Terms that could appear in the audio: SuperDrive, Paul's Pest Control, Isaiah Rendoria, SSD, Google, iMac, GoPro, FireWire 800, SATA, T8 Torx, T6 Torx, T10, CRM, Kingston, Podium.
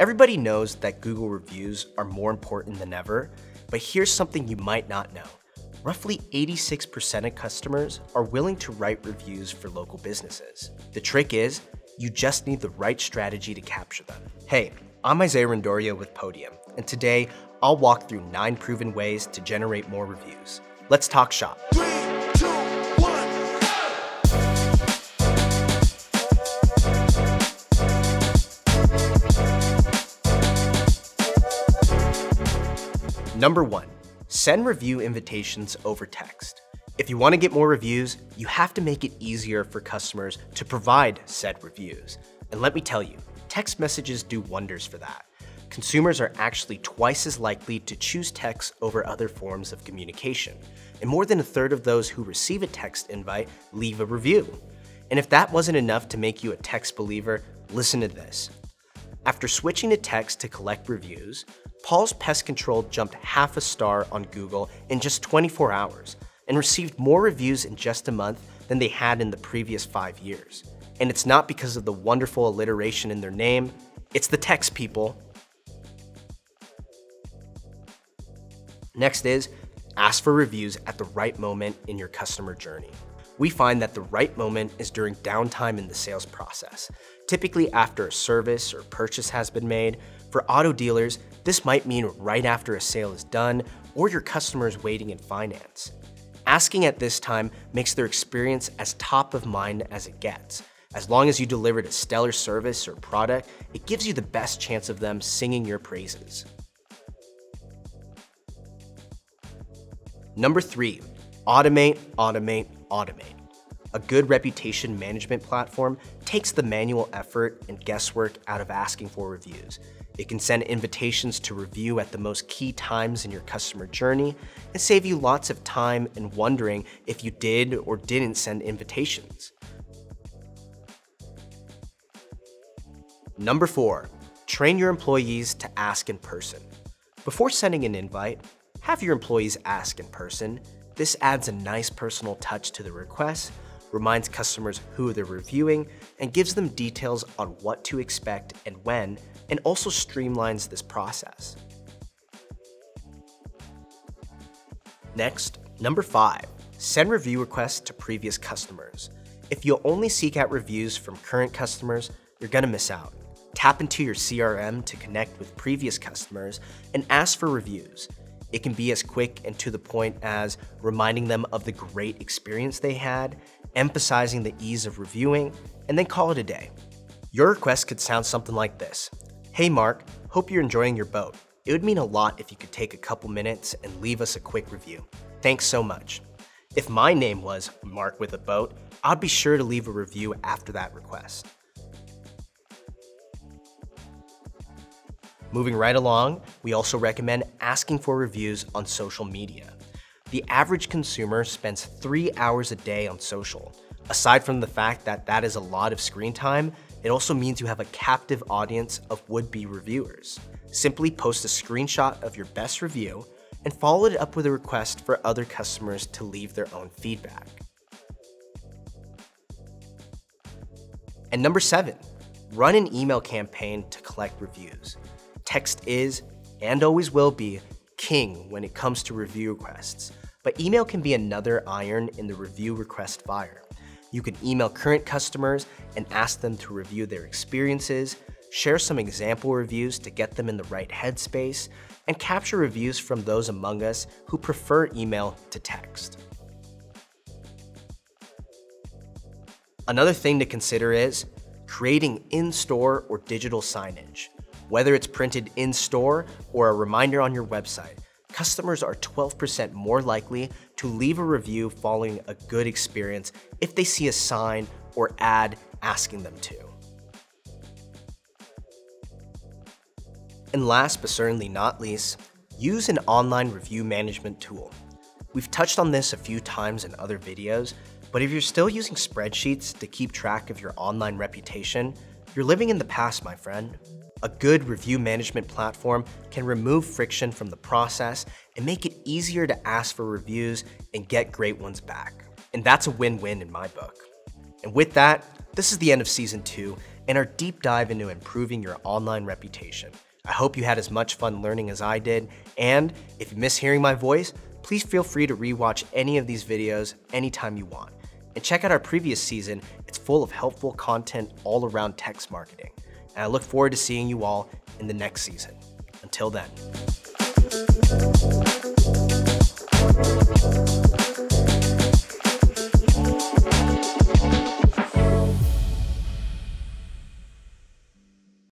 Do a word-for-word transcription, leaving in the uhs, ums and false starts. Everybody knows that Google reviews are more important than ever, but here's something you might not know. Roughly eighty-six percent of customers are willing to write reviews for local businesses. The trick is, you just need the right strategy to capture them. Hey, I'm Isaiah Rendoria with Podium, and today I'll walk through nine proven ways to generate more reviews. Let's talk shop. Three, two, one, go! Number one. Send review invitations over text. If you want to get more reviews, you have to make it easier for customers to provide said reviews. And let me tell you, text messages do wonders for that. Consumers are actually twice as likely to choose text over other forms of communication. And more than a third of those who receive a text invite leave a review. And if that wasn't enough to make you a text believer, listen to this. After switching to text to collect reviews, Paul's Pest Control jumped half a star on Google in just twenty-four hours and received more reviews in just a month than they had in the previous five years. And it's not because of the wonderful alliteration in their name, it's the text, people. Next is, ask for reviews at the right moment in your customer journey. We find that the right moment is during downtime in the sales process. Typically after a service or purchase has been made. For auto dealers, this might mean right after a sale is done or your customer is waiting in finance. Asking at this time makes their experience as top of mind as it gets. As long as you delivered a stellar service or product, it gives you the best chance of them singing your praises. Number three, automate, automate, automate. A good reputation management platform takes the manual effort and guesswork out of asking for reviews. It can send invitations to review at the most key times in your customer journey and save you lots of time and wondering if you did or didn't send invitations. Number four, train your employees to ask in person. Before sending an invite, have your employees ask in person. This adds a nice personal touch to the request, reminds customers who they're reviewing, and gives them details on what to expect and when, and also streamlines this process. Next, number five, send review requests to previous customers. If you only seek out reviews from current customers, you're gonna miss out. Tap into your C R M to connect with previous customers and ask for reviews. It can be as quick and to the point as reminding them of the great experience they had, emphasizing the ease of reviewing, and then call it a day. Your request could sound something like this. Hey Mark, hope you're enjoying your boat. It would mean a lot if you could take a couple minutes and leave us a quick review. Thanks so much. If my name was Mark with a boat, I'd be sure to leave a review after that request. Moving right along, we also recommend asking for reviews on social media. The average consumer spends three hours a day on social. Aside from the fact that that is a lot of screen time, it also means you have a captive audience of would-be reviewers. Simply post a screenshot of your best review and follow it up with a request for other customers to leave their own feedback. And number seven, run an email campaign to collect reviews. Text is, and always will be, king when it comes to review requests, but email can be another iron in the review request fire. You can email current customers and ask them to review their experiences, share some example reviews to get them in the right headspace, and capture reviews from those among us who prefer email to text. Another thing to consider is creating in-store or digital signage. Whether it's printed in-store or a reminder on your website, customers are twelve percent more likely to leave a review following a good experience if they see a sign or ad asking them to. And last but certainly not least, use an online review management tool. We've touched on this a few times in other videos, but if you're still using spreadsheets to keep track of your online reputation, you're living in the past, my friend. A good review management platform can remove friction from the process and make it easier to ask for reviews and get great ones back. And that's a win-win in my book. And with that, this is the end of season two, and our deep dive into improving your online reputation. I hope you had as much fun learning as I did, and if you miss hearing my voice, please feel free to rewatch any of these videos anytime you want. And check out our previous season, it's full of helpful content all around text marketing. And I look forward to seeing you all in the next season. Until then.